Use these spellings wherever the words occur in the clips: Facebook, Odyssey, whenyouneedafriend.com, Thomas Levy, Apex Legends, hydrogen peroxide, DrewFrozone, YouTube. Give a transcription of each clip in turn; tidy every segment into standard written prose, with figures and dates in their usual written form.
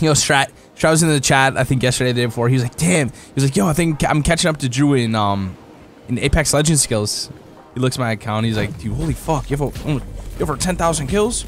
you know, Strat was in the chat, I think yesterday, the day before. He was like, damn. He was like, yo, I think I'm catching up to Drew in Apex Legends skills. He looks at my account. He's like, dude, holy fuck, you have over 10,000 kills?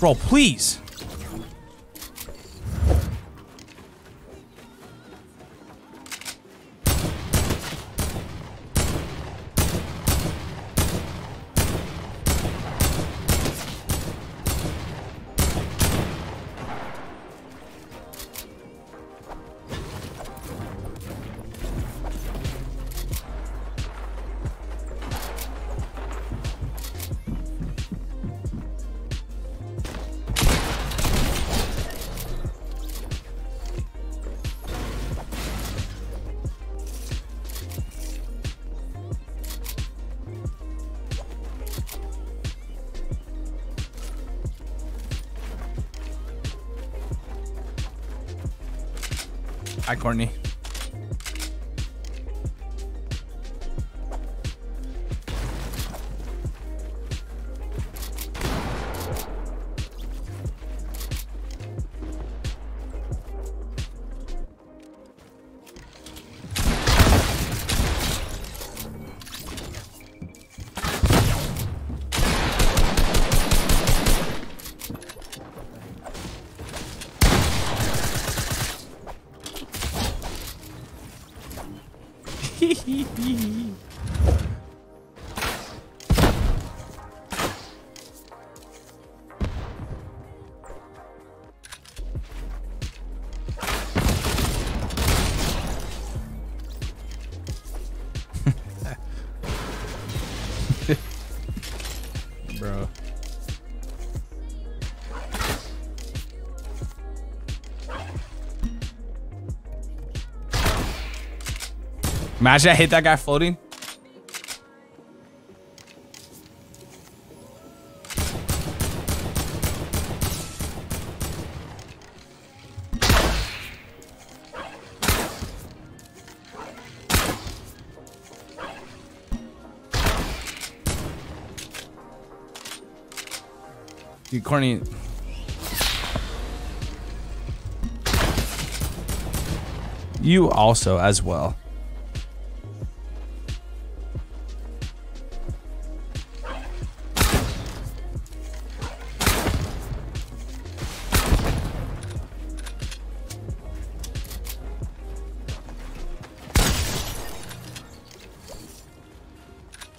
Bro, please. Hi, Courtney. Bro. Imagine I hit that guy floating. Dude, Courtney. You also as well.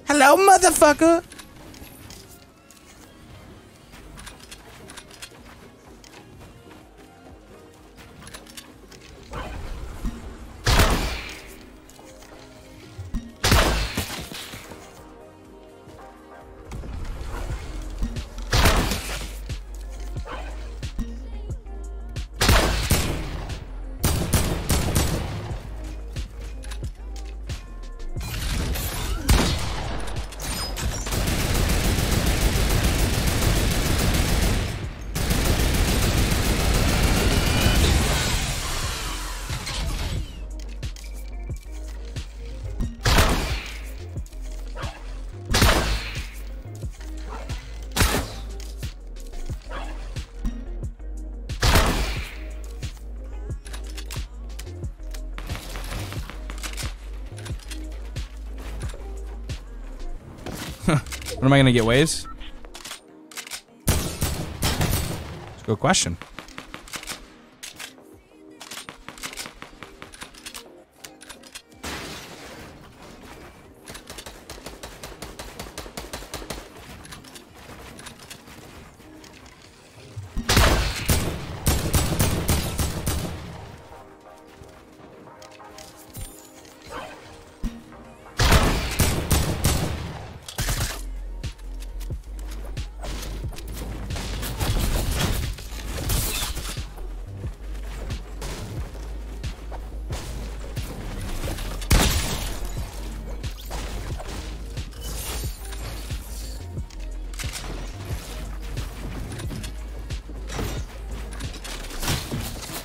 Hello, motherfucker. When am I gonna get waves? It's a good question.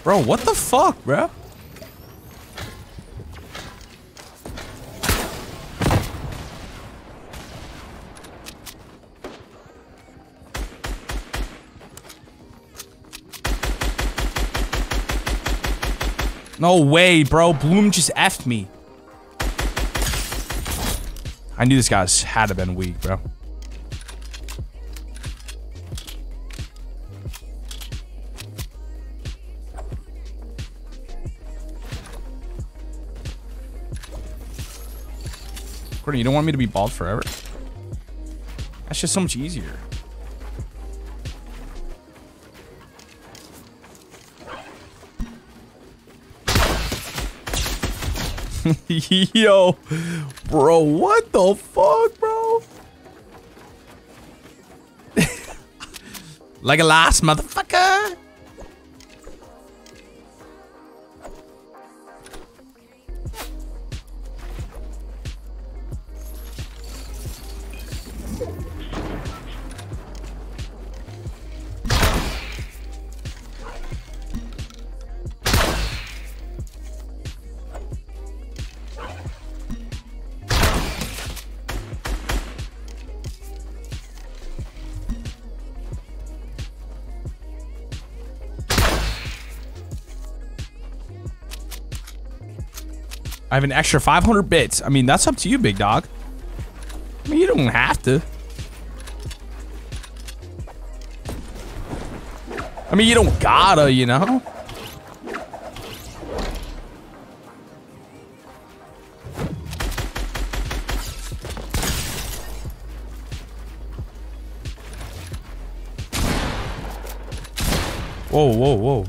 Bro, what the fuck, bro? No way, bro. Bloom just F'd me. I knew this guy's had to been weak, bro. Courtney, you don't want me to be bald forever? That's just so much easier. Yo, bro, what the fuck, bro? Like a last motherfucker. I have an extra 500 bits. I mean, that's up to you, big dog. I mean, you don't have to. I mean, you don't gotta, you know? Whoa, whoa, whoa.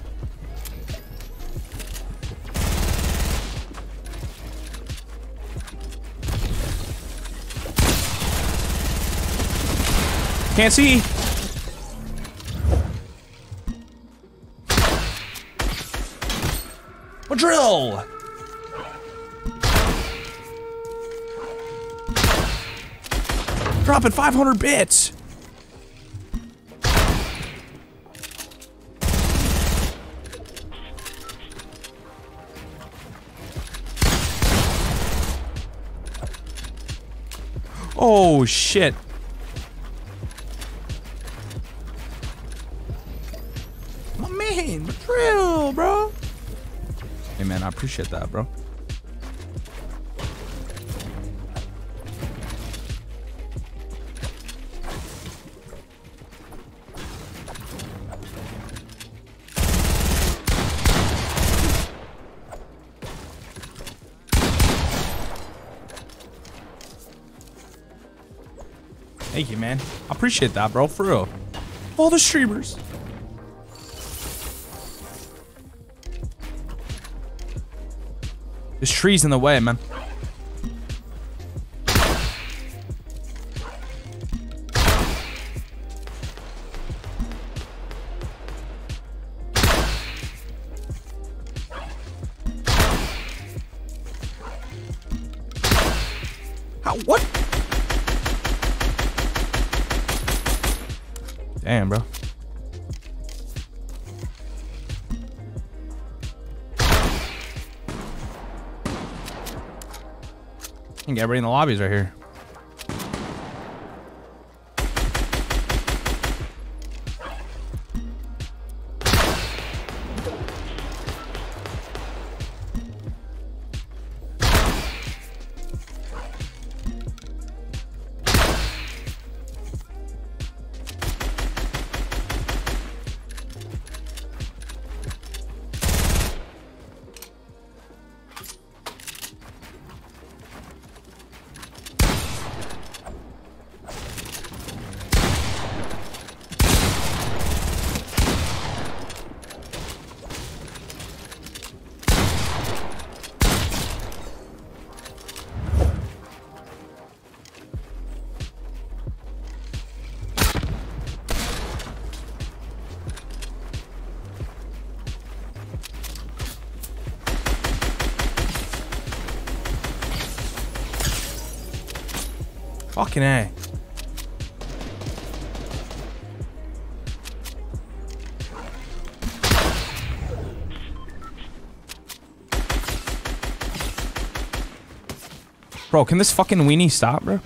Can't see. A drill. Dropping 500 bits. Oh shit. Drill, bro. Hey, man, I appreciate that, bro. Thank you, man. I appreciate that, bro, for real. All the streamers. There's trees in the way, man. How? What? Damn, bro. I think everybody in the lobby is right here. Fucking A. Bro, can this fucking weenie stop, bro?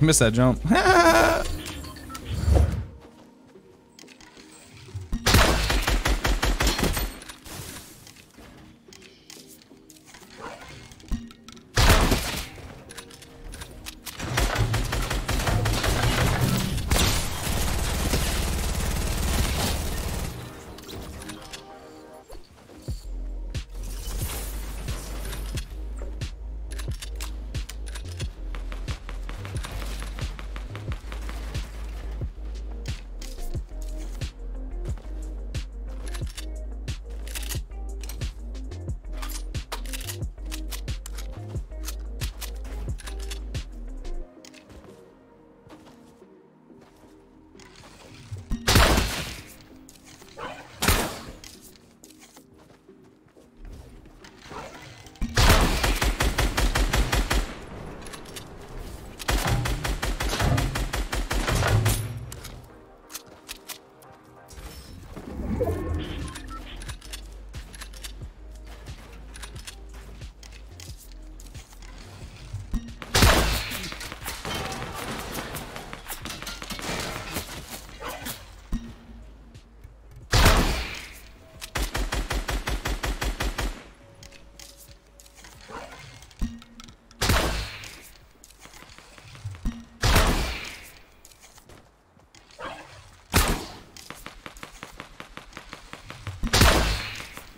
Missed that jump.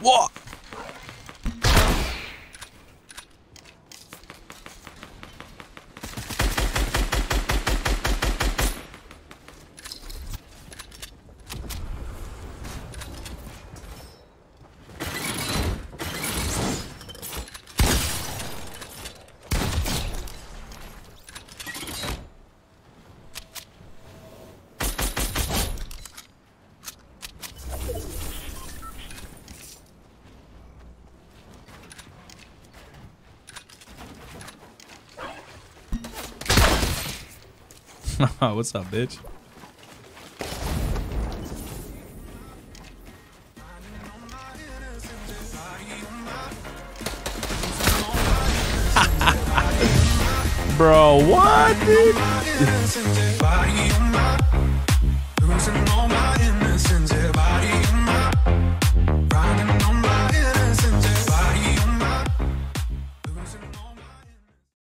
What? What's up, bitch? Bro, what, dude?